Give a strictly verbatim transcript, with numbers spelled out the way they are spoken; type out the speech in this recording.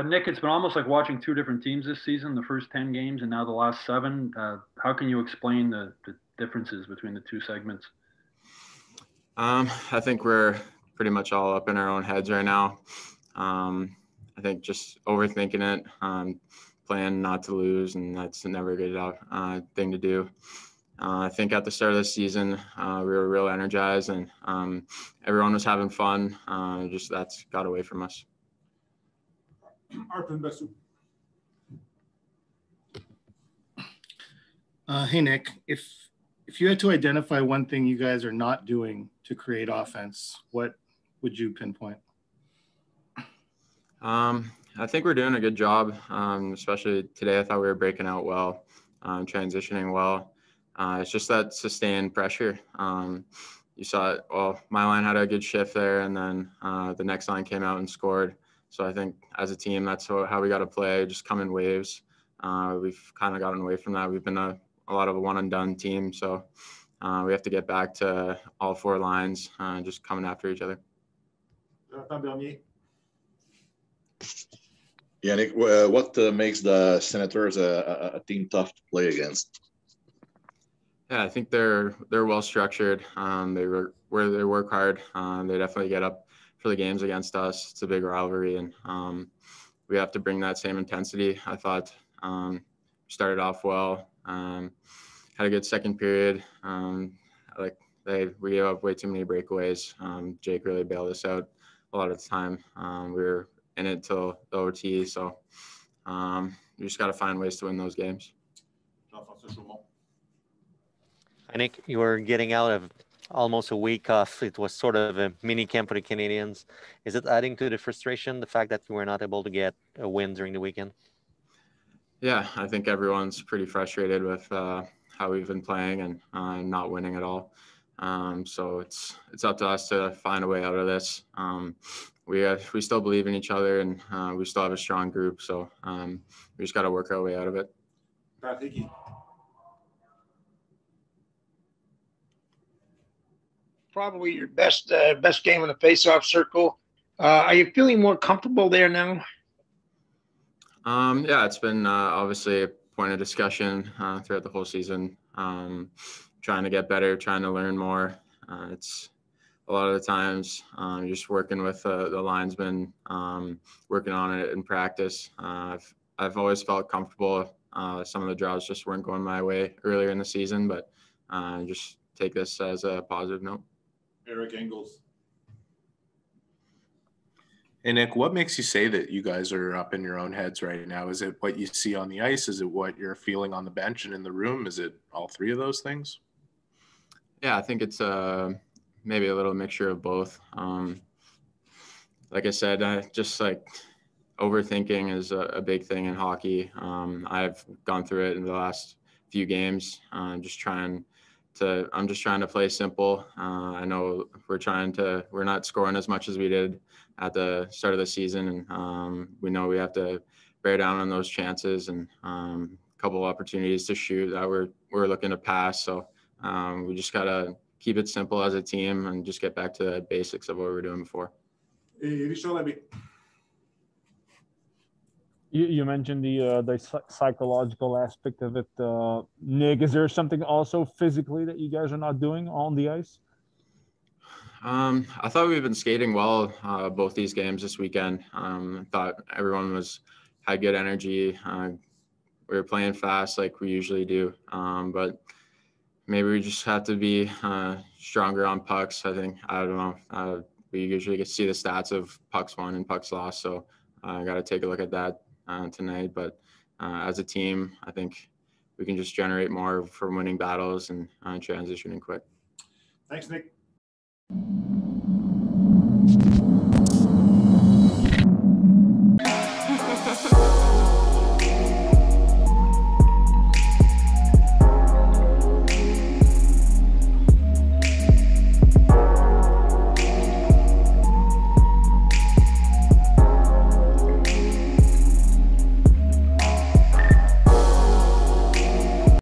Uh, Nick, it's been almost like watching two different teams this season, the first ten games and now the last seven. Uh, how can you explain the, the differences between the two segments? Um, I think we're pretty much all up in our own heads right now. Um, I think just overthinking it, um, playing not to lose, and that's never a good uh, thing to do. Uh, I think at the start of the season, uh, we were real energized and um, everyone was having fun. Uh, just that's got away from us. Uh, hey, Nick, if if you had to identify one thing you guys are not doing to create offense, what would you pinpoint? Um, I think we're doing a good job, um, especially today. I thought we were breaking out well, um, transitioning well. Uh, it's just that sustained pressure. Um, you saw it. Well, my line had a good shift there, and then uh, the next line came out and scored. So I think as a team, that's how we got to play, just come in waves. Uh, we've kind of gotten away from that. We've been a, a lot of a one-and-done team, so uh, we have to get back to all four lines, uh, just coming after each other. Yeah, Nick, uh, what uh, makes the Senators a, a team tough to play against? Yeah, I think they're they're well structured. Um, they work where they work hard. Um, they definitely get up for the games against us. It's a big rivalry, and um, we have to bring that same intensity. I thought um, started off well, um, had a good second period. Um, like they, we gave up way too many breakaways. Um, Jake really bailed us out a lot of the time. Um, we were in it till the O T, so um, you just got to find ways to win those games. I think you were getting out of almost a week off. It was sort of a mini camp for the Canadians. Is it adding to the frustration, the fact that we were not able to get a win during the weekend? Yeah, I think everyone's pretty frustrated with uh, how we've been playing and uh, not winning at all. Um, so it's it's up to us to find a way out of this. Um, we have, we still believe in each other, and uh, we still have a strong group. So um, we just got to work our way out of it. Thank you. Probably your best uh, best game in the face-off circle. Uh, are you feeling more comfortable there now? Um, yeah, it's been uh, obviously a point of discussion uh, throughout the whole season. Um, trying to get better, trying to learn more. Uh, it's a lot of the times um, just working with uh, the linesmen, um, working on it in practice. Uh, I've I've always felt comfortable. Uh, some of the draws just weren't going my way earlier in the season, but uh, just take this as a positive note. Eric Engels. Hey, Nick, what makes you say that you guys are up in your own heads right now? Is it what you see on the ice? Is it what you're feeling on the bench and in the room? Is it all three of those things? Yeah, I think it's uh, maybe a little mixture of both. Um, like I said, I just like overthinking is a, a big thing in hockey. Um, I've gone through it in the last few games, uh, just trying to, I'm just trying to play simple. Uh, I know we're trying to, we're not scoring as much as we did at the start of the season. And um, we know we have to bear down on those chances and um, a couple opportunities to shoot that we're, we're looking to pass. So um, we just got to keep it simple as a team and just get back to the basics of what we were doing before. You, you mentioned the uh, the psychological aspect of it, uh, Nick. Is there something also physically that you guys are not doing on the ice? Um, I thought we've been skating well uh, both these games this weekend. Um, I thought everyone was had good energy. Uh, we were playing fast like we usually do, um, but maybe we just have to be uh, stronger on pucks. I think I don't know. Uh, we usually get to see the stats of pucks won and pucks lost, so I uh, got to take a look at that Uh, tonight, but uh, as a team, I think we can just generate more from winning battles and uh, transitioning quick. Thanks, Nick.